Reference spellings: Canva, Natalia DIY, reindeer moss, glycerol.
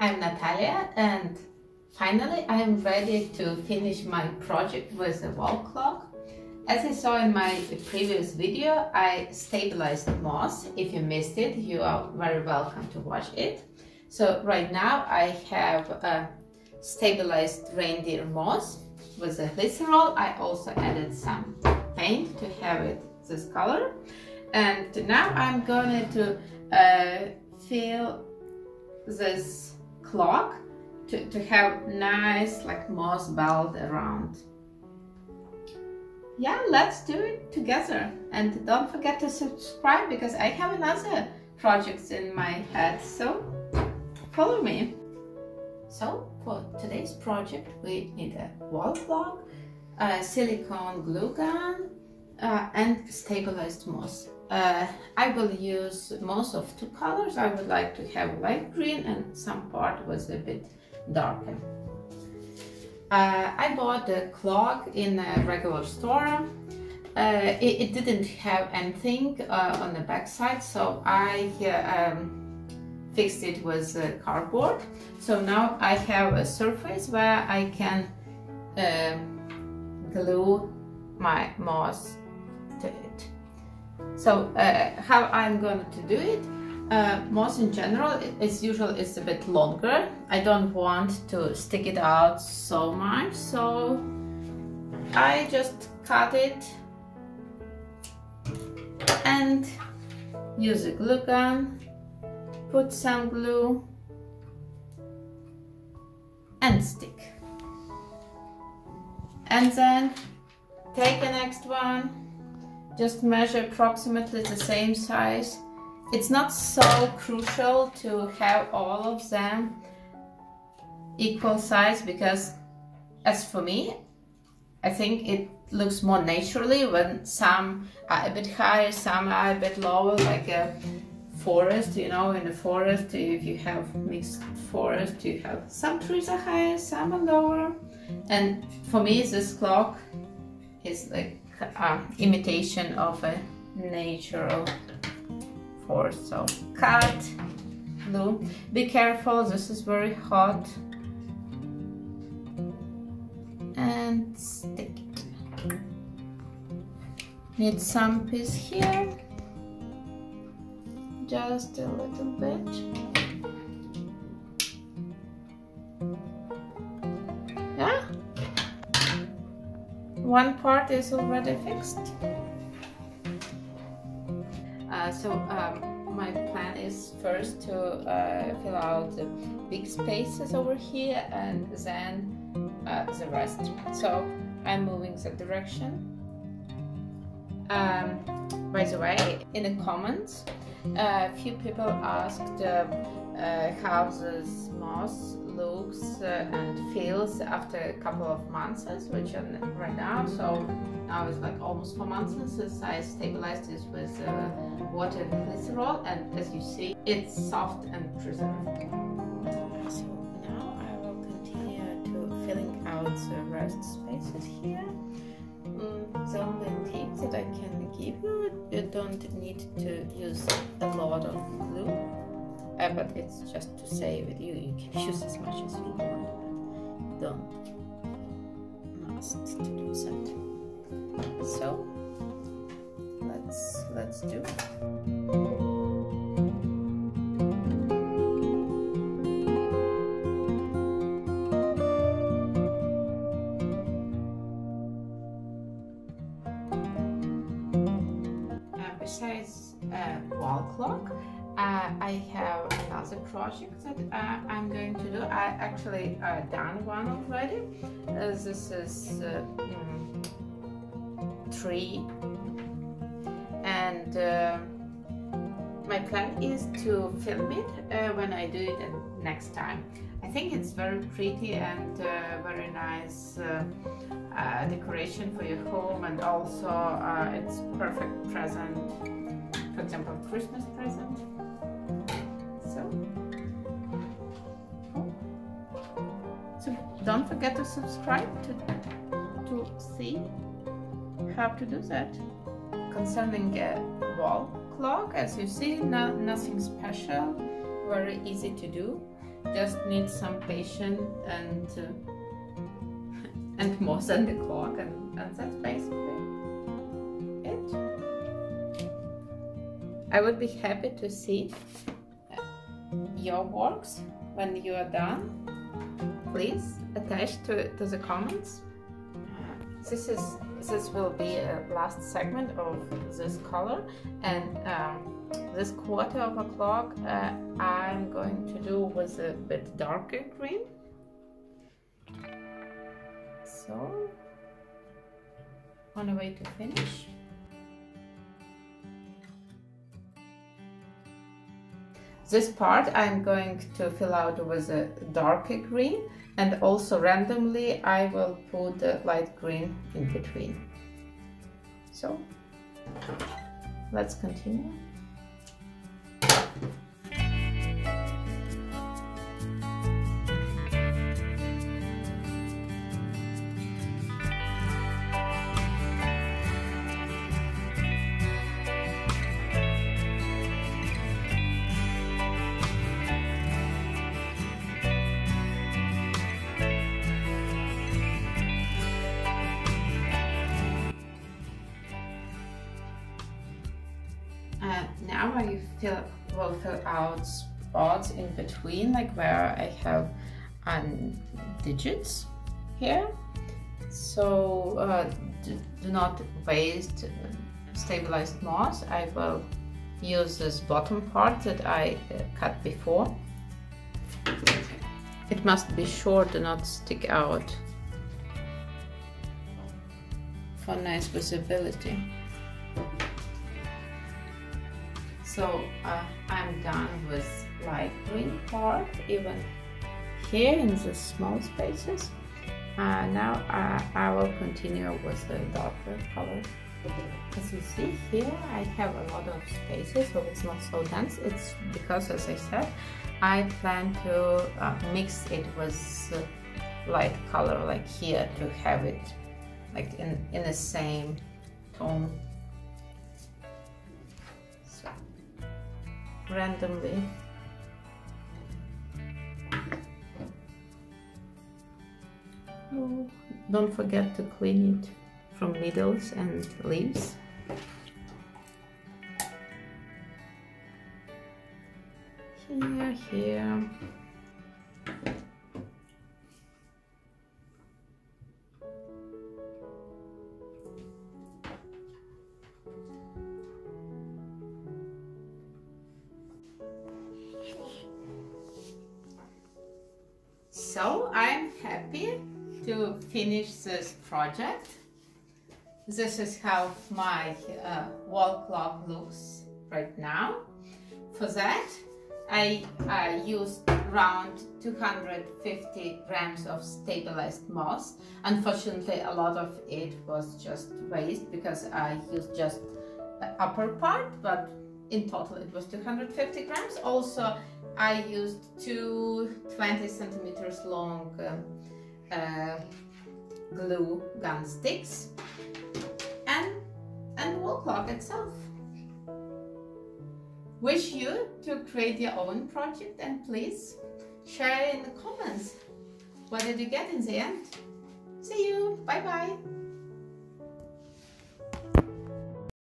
I'm Natalia, and finally I'm ready to finish my project with a wall clock. As I saw in my previous video, I stabilized moss. If you missed it, you are very welcome to watch it. So right now I have a stabilized reindeer moss with a glycerol. I also added some paint to have it this color. And now I'm going to fill this clock to have nice like moss belt around. Yeah, let's do it together, and don't forget to subscribe because I have another projects in my head, so follow me. So for today's project we need a wall clock, a silicone glue gun, and stabilized moss. I will use moss of two colors. I would like to have light green and some part was a bit darker. I bought the clock in a regular store. It didn't have anything on the back side, so I fixed it with cardboard. So now I have a surface where I can glue my moss to it. So how I'm going to do it, moss in general as usual is a bit longer. I don't want to stick it out so much, so I just cut it and use a glue gun, put some glue and stick, and then take the next one, just measure approximately the same size. It's not so crucial to have all of them equal size because, as for me, I think it looks more naturally when some are a bit higher, some are a bit lower, like a forest, you know, in the forest, if you have mixed forest, you have some trees are higher, some are lower. And for me, this clock is like imitation of a natural forest. So cut, glue. Be careful, this is very hot. And stick it. Need some piece here. Just a little bit. One part is already fixed. My plan is first to fill out the big spaces over here and then the rest. So I'm moving that direction. By the way, in the comments, a few people asked how this moss looks and feels after a couple of months, which are right now. So now it's like almost 4 months since I stabilized this with water and glycerol, and as you see, it's soft and preserved. So now I will continue to filling out the rest spaces here. The only thing that I can give you don't need to use a lot of glue. But it's just to say that you can use as much as you want, but don't must to do that. So let's do it. Besides wall clock, I have another project that I'm going to do. I actually done one already. This is tree, and my plan is to film it when I do it next time. I think it's very pretty and very nice decoration for your home, and also it's perfect present, for example, Christmas present. So don't forget to subscribe to see how to do that. Concerning a wall clock, as you see, nothing special, very easy to do. just needs some patience and more than the cork, and that's basically it. I would be happy to see your works when you are done. Please attach to the comments. This will be a last segment of this color, and this quarter of a clock I'm going to do with a bit darker green. So, on the way to finish. This part I'm going to fill out with a darker green, and also randomly I will put a light green in between. So, let's continue. Now I will fill out spots in between, like where I have digits here. So do not waste stabilized moss. I will use this bottom part that I cut before. It must be short, do not stick out for nice visibility. So I'm done with light green part, even here in the small spaces. Now I will continue with the darker color. As you see here, I have a lot of spaces, so it's not so dense. It's because, as I said, I plan to mix it with light color, like here, to have it like in the same tone. Randomly. Oh, don't forget to clean it from needles and leaves. Here, here. So I'm happy to finish this project. This is how my wall clock looks right now. For that, I used around 250 grams of stabilized moss. Unfortunately, a lot of it was just waste because I used just the upper part, but in total it was 250 grams. Also, I used two 20 centimeters long glue gun sticks and wall clock itself. Wish you to create your own project, and please share in the comments what did you get in the end. See you, bye bye.